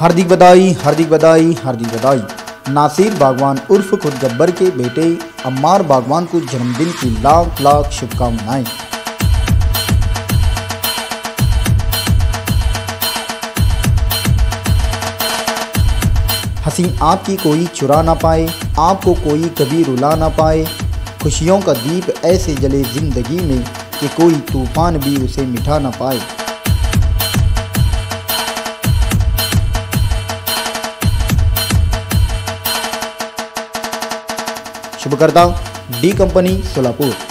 हार्दिक बधाई, हार्दिक बधाई, हार्दिक बधाई। नासिर बगवान उर्फ खुद गब्बर के बेटे अम्मार बगवान को जन्मदिन की लाख लाख शुभकामनाएं। हंसी आपकी कोई चुरा ना पाए, आपको कोई कभी रुला ना पाए। खुशियों का दीप ऐसे जले जिंदगी में कि कोई तूफान भी उसे मिटा ना पाए। शुभकर्ता डी कंपनी सोलापुर।